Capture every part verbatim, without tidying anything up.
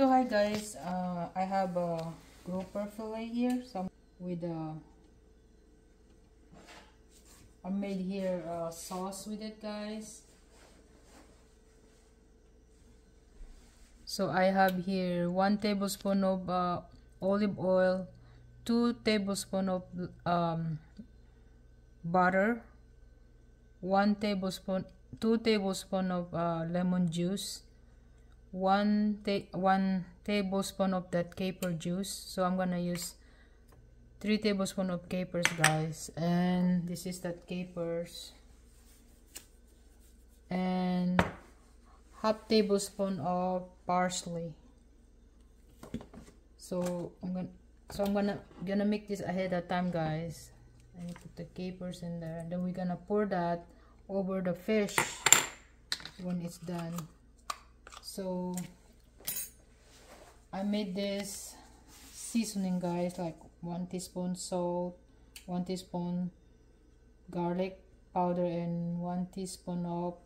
So hi guys, uh, I have a grouper fillet here. Some with a, I made here a sauce with it, guys. So I have here one tablespoon of uh, olive oil, two tablespoon of um, butter, one tablespoon, two tablespoon of uh, lemon juice. One, ta one tablespoon of that caper juice. So I'm gonna use three tablespoons of capers, guys, and this is that capers, and half tablespoon of parsley. So I'm gonna so I'm gonna gonna make this ahead of time, guys. And you put the capers in there, and then we're gonna pour that over the fish when it's done. So I made this seasoning, guys, like one teaspoon salt, one teaspoon garlic powder, and one teaspoon of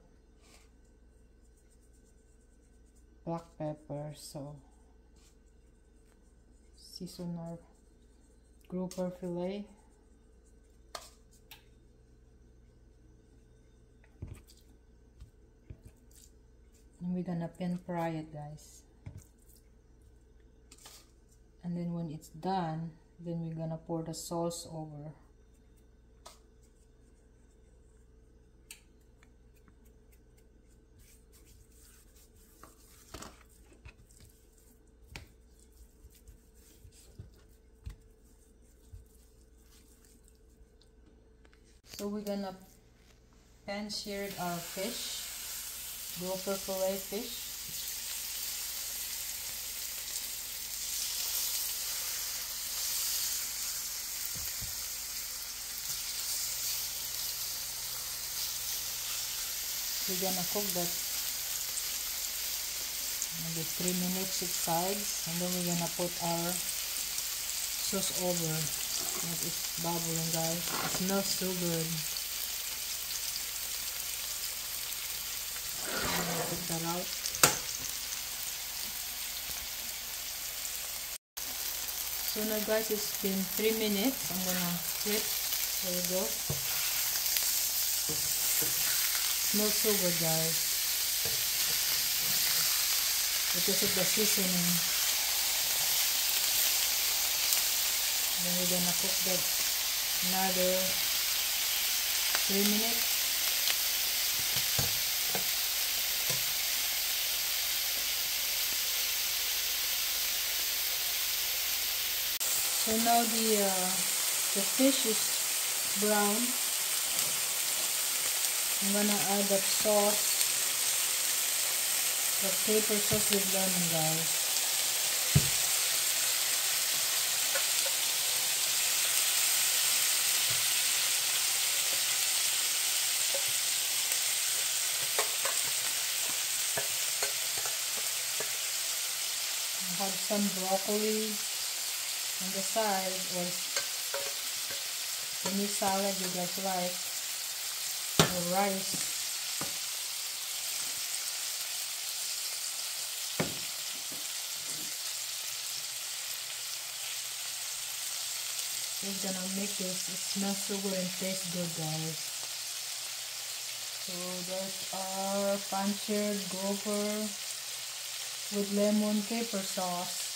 black pepper. So season our grouper fillet. We're gonna pan fry it, guys, and then when it's done, then we're gonna pour the sauce over. So we're gonna pan sear our fish, grouper fillet fish. We're gonna cook that maybe three minutes each side, and then we're gonna put our sauce over. That is bubbling, guys. It smells so good. That out. So now, guys, it's been three minutes. I'm gonna flip. There we go. Smells so good, guys, because of the seasoning. Then we're gonna cook that another three minutes. So now the uh, the fish is brown. I'm gonna add that sauce, the caper sauce with lemon, guys. I have some broccoli on the side, or any salad you guys like, or rice. We're gonna make this, it smells so good and tastes good, guys. So that's our pan-seared grouper with lemon caper sauce.